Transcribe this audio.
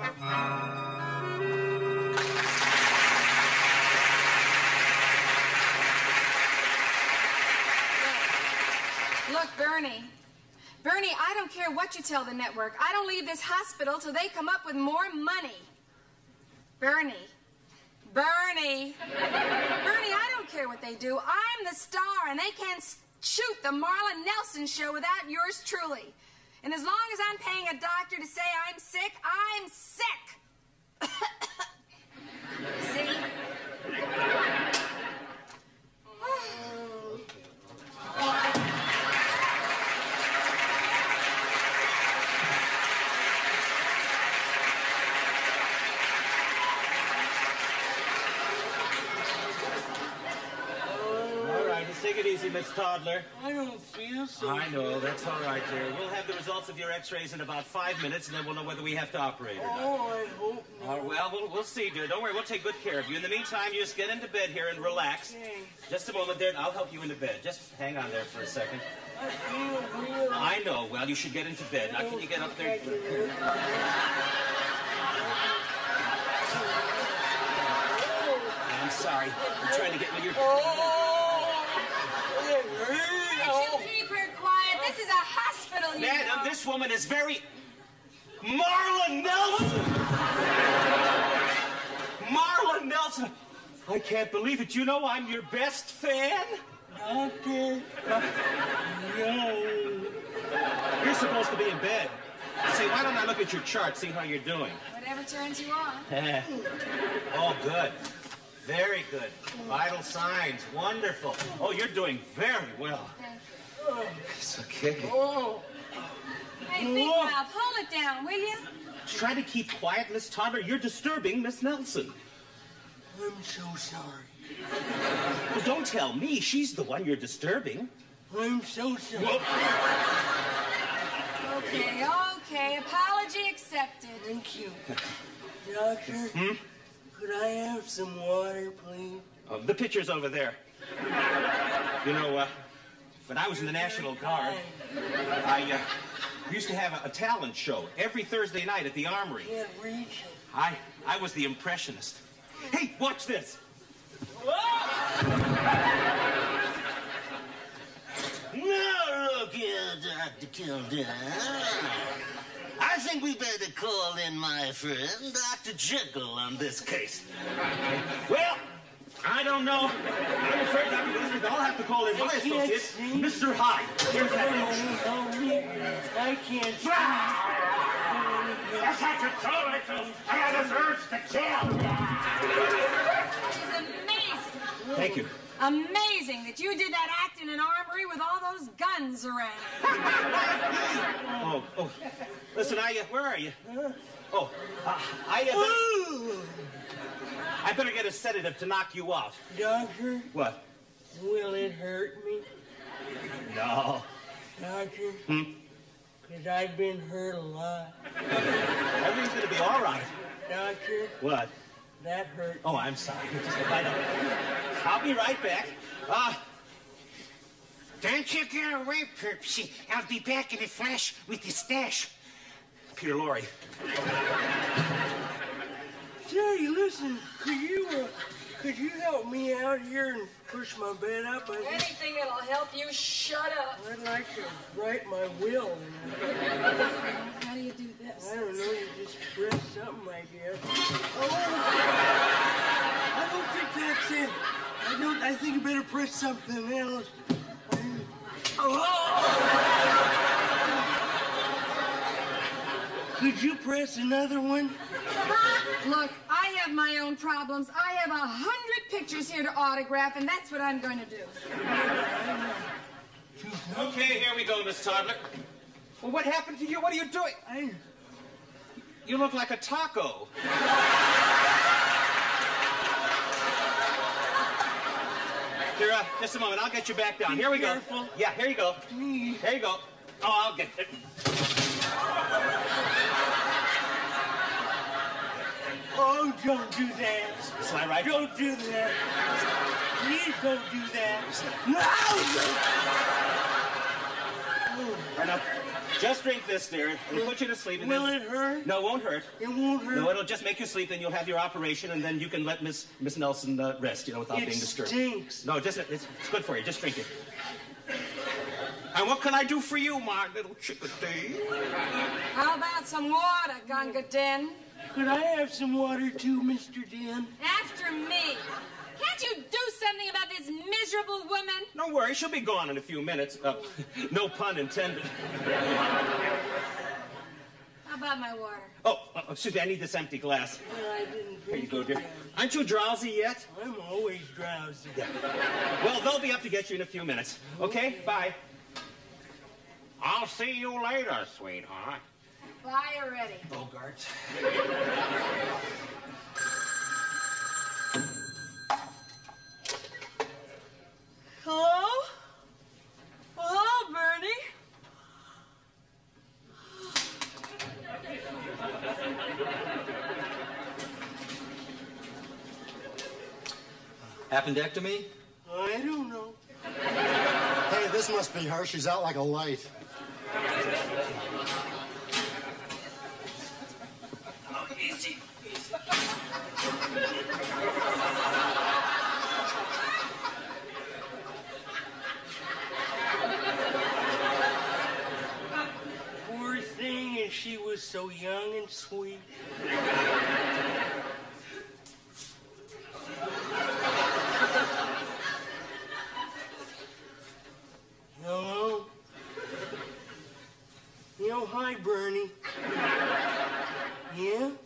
Look, Bernie, I don't care what you tell the network. I don't leave this hospital till they come up with more money. Bernie, I don't care what they do. I'm the star, and they can't shoot the Marlon Nelson show without yours truly. And as long as I'm paying a doctor to say I'm sick, I'm sick. See? Take it easy, Miss Toddler. I don't feel so I know, good. That's all right, dear. We'll have the results of your x-rays in about 5 minutes, and then we'll know whether we have to operate or not. Oh, I hope not. Oh, well, we'll see, dear. Don't worry, we'll take good care of you. In the meantime, you just get into bed here and relax. Okay. Just a moment there, and I'll help you into bed. Just hang on there for a second. I feel weird. I know. Well, you should get into bed. Now, can you get up there? I'm sorry. I'm trying to get with your... Can't you keep her quiet? This is a hospital, you know. Madam, this woman is very... Marlon Nelson! Marlon Nelson! I can't believe it. You know I'm your best fan? Doctor, no. You're supposed to be in bed. Say, why don't I look at your chart, see how you're doing? Whatever turns you on. Oh, good. Very good. Vital signs. Wonderful. Oh, you're doing very well. Thank you. Oh, it's okay. Oh. Hey, Big Mouth, hold it down, will you? Try to keep quiet, Miss Toddler. You're disturbing Miss Nelson. I'm so sorry. Well, don't tell me. She's the one you're disturbing. I'm so sorry. Whoa. Okay. Apology accepted. Thank you. Doctor? Hmm? Could I have some water, please? Oh, the pitcher's over there. You know, when I was in the National Guard, I used to have a talent show every Thursday night at the Armory. Can't reach it. I was the impressionist. Hey, watch this. Now look here, Dr. Kildare. I think we better call in my friend, Dr. Jekyll, on this case. Well, I don't know. I'm afraid, Dr. Elizabeth, I'll have to call in my associate, Mr. Hyde. Here's that. I can't see. Yes, I control myself. I have an urge to kill. It is amazing. Thank you. Amazing that you did that act in an armory with all those guns around. Oh. Listen, where are you? Oh, I better get a sedative to knock you out. Doctor? What? Will it hurt me? No. Doctor? Hmm? Because I've been hurt a lot. Everything's going to be all right. Doctor? What? That hurt. Oh, I'm sorry. I'll be right back. Don't you get away, Perpsy. I'll be back in a flash with the stash. Peter Laurie. Jerry, listen, could you help me out here and push my bed up? Anything that'll help you shut up. I'd like to write my will. How do you do this? I don't know. You just press something, I guess. Oh! I don't think that's it. I think you better press something else. Oh! Could you press another one? Look, I have my own problems. I have 100 pictures here to autograph, and that's what I'm going to do. Okay, here we go, Miss Toddler. Well, what happened to you? What are you doing? You look like a taco. Here, just a moment. I'll get you back down. Here we go. Careful. Yeah, here you go. Here you go. Oh, I'll get it. Oh, don't do that. Is that right? Don't do that. Please don't do that. No! Right up. Just drink this, dear. It'll put you to sleep. And will it hurt? No, it won't hurt. It won't hurt? No, it'll just make you sleep, then you'll have your operation, and then you can let Miss Nelson rest, without being disturbed. It stinks. No, just, it's good for you. Just drink it. And what can I do for you, my little chickadee? How about some water, Gunga Din? Could I have some water, too, Mr. Din? After me. Can't you do something about this miserable woman? Don't worry, she'll be gone in a few minutes. No pun intended. How about my water? Oh, excuse me, I need this empty glass. Well, I didn't drink. Here you go, dear. Aren't you drowsy yet? I'm always drowsy. Yeah. Well, they'll be up to get you in a few minutes. Okay? Bye. I'll see you later, sweetheart. Bye already. Bogart. Hello? Well, hello, Bernie. Appendectomy? I don't know. Hey, this must be her. She's out like a light. Oh, easy. Easy. She was so young and sweet. Hello? Hi, Bernie. Yeah?